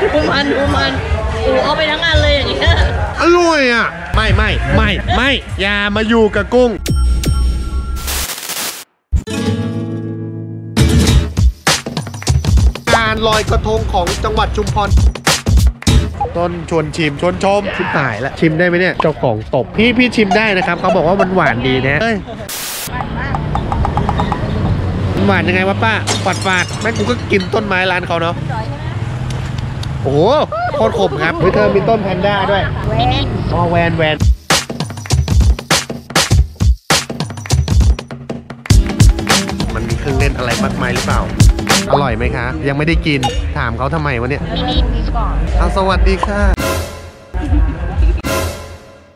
ดูมันอูเอาไปทั้งงานเลยอย่างนี้อร่อยอ่ะไม่อย่ามาอยู่กับกุ้งการลอยกระทงของจังหวัดชุมพรต้นชวนชิมชวนชมชิมหายแล้วชิมได้ไหมเนี่ยเจ้าของตบพี่ชิมได้นะครับเขาบอกว่ามันหวานดีนะหวานยังไงวะป้าฝาดแม่กูก็กินต้นไม้ร้านเขาเนาะโอ้โหโคตรขมครับเธอมีต้นแพนด้าด้วยแวนมันมีเครื่องเล่นอะไรมากมายหรือเปล่าอร่อยไหมคะยังไม่ได้กินถามเขาทำไมวะเนี่ยเอาสวัสดีค่ะ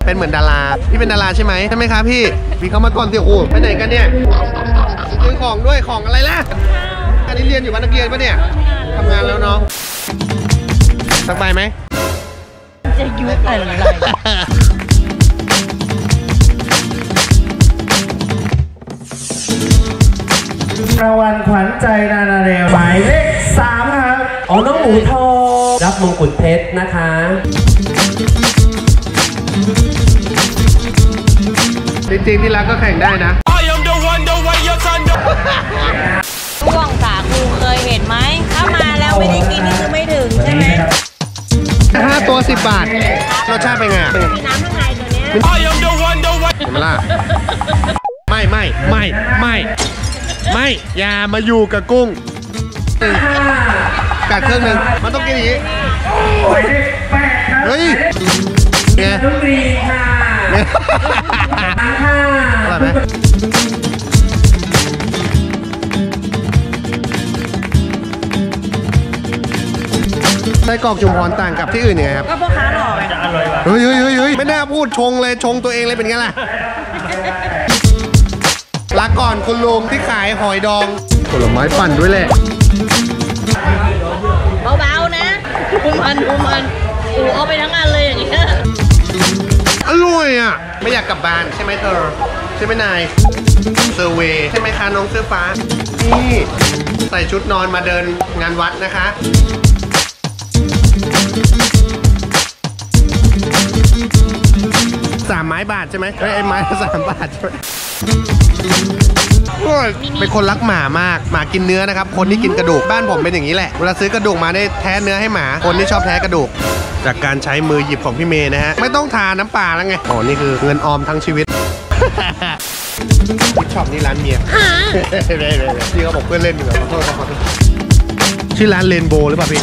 เป็นเหมือนดาราพี่เป็นดาราใช่ไหมคะพี่มีเขามาก่อนสิโอ้ไปไหนกันเนี่ยซื้อของด้วยของอะไรล่ะอันนี้เรียนอยู่บ้านนักเรียนปะเนี่ยทำงานแล้วเนาะสักใบไหมจะยุบอะไรรางวัลขวัญใจนานาเรวหมายเลข3นะครับอ๋อน้องหมูทองรับมงกุฎเพชรนะคะจริงๆที่รักก็แข่งได้นะร่วงสาคูเคยเห็นไหมถ้ามาแล้วไม่ได้กินนี่คือไม่ถึงใช่ไหม5 ตัว 10 บาทรสชาติเป็นไงอ่ะมีน้ำข้างในตัวนี้เห็นไหมล่ะไม่อย่ามาอยู่กับกุ้งกัดเครื่องหนึ่งมันต้องกินอย่างนี้เฮ้ยเนี่ยอะไรไหมไส้กรอกชุมพรต่างกับที่อื่นยังไงครับก็พ่อค้าหล่อไงจะอร่อยว่ะเฮ้ยไม่น่าพูดชงตัวเองเลยเป็นไงล่ะรักก่อนคุณลุงที่ขายหอยดองผลไม้ปั่นด้วยแหละเบาๆนะดูมันอูเอาไปทั้งงานเลยอย่างนี้อร่อยอ่ะไม่อยากกลับบ้านใช่ไหมเธอใช่ไหมนายเซอร์เวย์ใช่ไหมคะน้องเสื้อฟ้านี่ใส่ชุดนอนมาเดินงานวัดนะคะ3 ไม้บาทใช่ไหมไม้ 3 บาทใช่ไหมเป็นคนรักหมามากหมากินเนื้อนะครับคนที่กินกระดูกบ้านผมเป็นอย่างนี้แหละเวลาซื้อกระดูกมาได้แท้เนื้อให้หมาคนที่ชอบแท้กระดูกจากการใช้มือหยิบของพี่เมย์นะฮะไม่ต้องทาน้ำปลาแล้วไงอ๋อนี่คือเงินออมทั้งชีวิตช็อปนี่ร้านเมียพี่เขาบอกเพื่อนเล่นอยู่แบบโทษครับชื่อร้านเรนโบว์หรือเปล่าพี่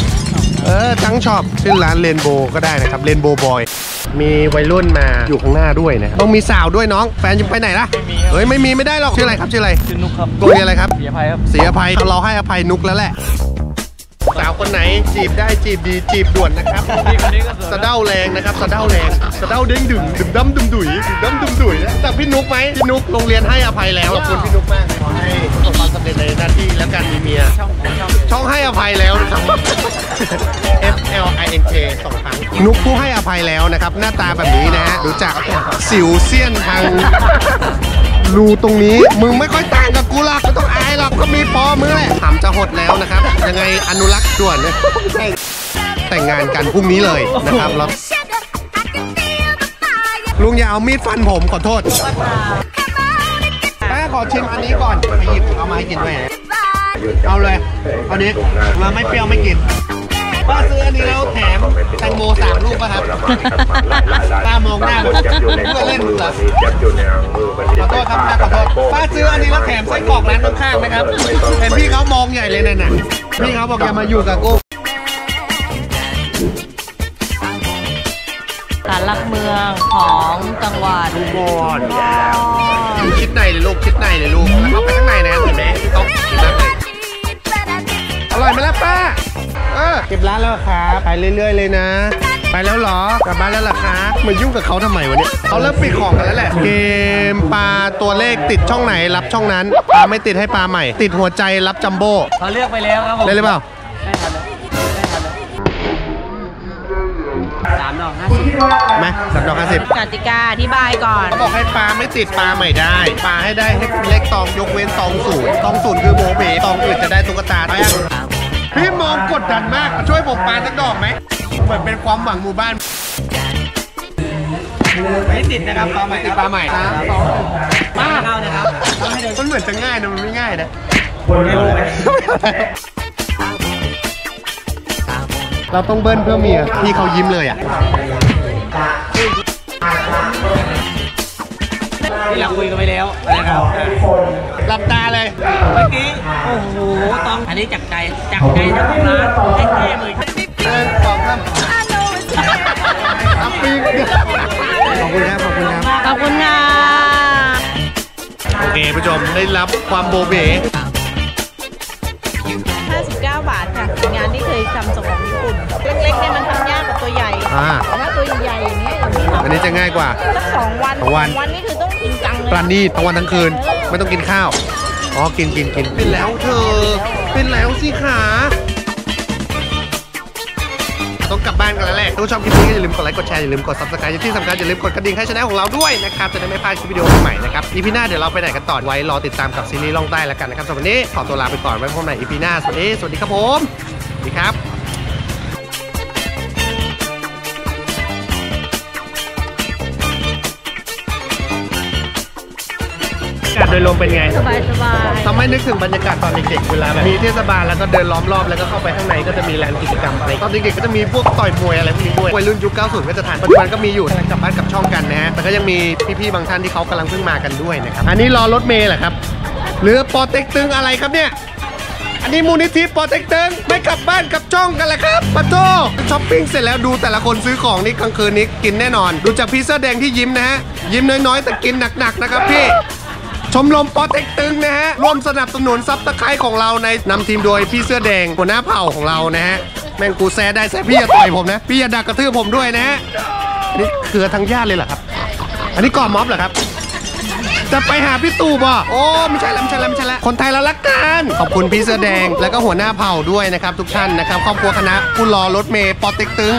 จังช็อปชื่อร้านเรนโบว์ก็ได้นะครับเรนโบว์บอยมีวัยรุ่นมาอยู่ข้างหน้าด้วยนะต้องมีสาวด้วยน้องแฟนจะไปไหนล่ะเฮ้ยไม่มีไม่ได้หรอกชื่ออะไรครับชื่อนุกครับโรงเรียนอะไรครับเสียภัยครับเสียภัยเราให้อภัยนุกแล้วแหละสาวคนไหนจีบได้จีบดีจีบด่วนนะครับนี่คนนี้ก็สะเด้าแรงนะครับสะเด้าแรงสะเด้าเด้งดึงดึงดั้มดุมดุ๋ยดั้มดุมดุ๋ยจากพี่นุกไหมพี่นุกโรงเรียนให้อภัยแล้วขอบคุณพี่นุกมากขอให้ประสบความสำเร็จในหน้าที่และการมีเมียช่องให้อภัยแล้วนะครับ FLINK 2 ครั้งนุกผู้ให้อภัยแล้วนะครับหน้าตาแบบนี้นะฮะรู้จักสิวเสี้ยนทางรูตรงนี้มึงไม่ค่อยต่างกับกูหรอกไม่ต้องอายหรอกก็มีพอมือแหละถามจะหดแล้วนะครับยังไงอนุรักษ์ด่วนเลยแต่งงานกันพรุ่งนี้เลยนะครับแล้วลุงอย่าเอามีดฟันผมขอโทษป้าขอชิมอันนี้ก่อนไปหยิบเอามากินด้วยเอาเลยอันนี้เราไม่เปรี้ยวไม่กินป้าซื้ออันนี้แล้วแถมแตงโม3 ลูกป่ะครับป้ามองหน้าเพื่อเล่นเหรอขอโทษครับป้าขอโทษป้าซื้ออันนี้แล้วแถมไส้กรอกร้านข้างๆไหมครับเห็นพี่เขามองใหญ่เลยน่ะพี่เขาบอกอย่ามาอยู่กับกูศาลหลักเมืองของจังหวัดชุมพรคิดในเลยลูกคิดในเลยลูกแล้วเขาไปข้างในนะเห็นไหมเขาอร่อยไหมล่ะป้าเก็บร้านแล้วครับไปเรื่อยๆเลยนะไปแล้วหรอกลับบ้านแล้วหรอครับมายุ่งกับเขาทำไมวะเนี่ยเขาเริ่มปิดของกันแล้วแหละเกมปลาตัวเลขติดช่องไหนรับช่องนั้นปลาไม่ติดให้ปลาใหม่ติดหัวใจรับจัมโบ้เขาเลือกไปแล้วครับผมได้หรือเปล่า3 ดอก 50ไหม3 ดอก 50กติกาอธิบายก่อนบอกให้ปลาไม่ติดปลาใหม่ได้ปลาให้ได้ให้เล็กตองยกเว้นตองศูนย์คือโบเบตองอื่นจะได้ตุ๊กตา พี่มองกดดันมากช่วยผมปาสักดอกไหมเหมือนเป็นความหวังหมู่บ้านไม่ติดนะครับปลาใหม่ติดปลาใหม่ปลาเข้านะครับมันเหมือนจะง่ายนะมันไม่ง่ายนะเราต้องเบิ้ลเพื่อเมียพี่เขายิ้มเลยอ่ะที่เราคุยกันไปแล้วนะครับหลับตาเลยเมื่อกี้โอ้โหต้องอันนี้จากใจเจ้าของร้านให้แก้เลยขอบคุณขอบคุณครับขอบคุณครับขอบคุณนะโอเคผู้ชมได้รับความโบเบ๋59 บาทค่ะงานที่เคยทำส่งของญี่ปุ่นเล็กๆเนี่ยมันทำยากกว่าตัวใหญ่ถ้าตัวใหญ่อย่างนี้อันนี้จะง่ายกว่าสัก2 วันนี่คือต้องกินจังเลยปราณีทั้งวันทั้งคืนไม่ต้องกินข้าวอ๋อกินเป็นแล้วเธอเป็นแล้วสิขาต้องกลับบ้านกันแล้วแหละถ้าชอบคลิปนี้อย่าลืมกดไลค์กดแชร์อย่าลืมกด subscribe ที่สำคัญอย่าลืมกดกระดิ่งให้ช่องของเราด้วยนะครับจะได้ไม่พลาดคลิปวิดีโอใหม่นะครับ EP หน้าเดี๋ยวเราไปไหนกันต่อไว้รอติดตามกับซีรีส์ล่องใต้แล้วกันนะครับสำหรับวันนี้ขอตัวลาไปก่อนไว้พบกันใหม่ EP หน้าสวัสดีครับผมสวัสดีครับอากาศโดยรวมเป็นไงสบายทำให้นึกถึงบรรยากาศตอนเด็กๆเวลาแบบมีเทศบาลแล้วก็เดินล้อมรอบแล้วก็เข้าไปข้างในก็จะมีลานกิจกรรมอะไรตอนเด็กๆก็จะมีพวกต่อยมวยอะไรพวกนี้ด้วยวัยรุ่นยุค 90 ก็จะทานปัจจุบันก็มีอยู่กลับบ้านกลับช่องกันนะฮะแต่ก็ยังมีพี่ๆบางท่านที่เขากำลังเพิ่งมากันด้วยนะครับอันนี้รอรถเมล์เหรอครับหรือปอเต็กตึงอะไรครับเนี่ยอันนี้มูลนิธิปอเต็กตึงไม่กลับบ้านกลับช่องกันแหละครับปะโต้ช้อปปิ้งเสร็จแล้วดูแต่ละคนซื้อของนี่กลางคืนนี้กินแน่นอนดูจากพี่เสื้อแดงที่ยิ้มนะฮะยิ้มน้อยๆแต่กินหนักๆนะครับพี่ชมรมปอเต็กตึงนะฮะร่วมสนับสนุนซับตะไคร้ของเราในนำทีมโดยพี่เสื้อแดงหัวหน้าเผ่าของเรานะฮะแม่งกูแซ่ได้แซ่พี่อย่าต่อยผมนะพี่อย่าดักกระทืบผมด้วยนะฮะนี่เครือทั้งญาติเลยเหรอครับอันนี้ก่อม็อบเหรอครับจะไปหาพี่ตู่บ่โอ้ไม่ใช่ละคนไทยเรารักกันขอบคุณพี่เสื้อแดงแล้วก็หัวหน้าเผ่าด้วยนะครับทุกท่านนะครับครอบครัวคณะผู้รอรถเมย์ปอเต็กตึง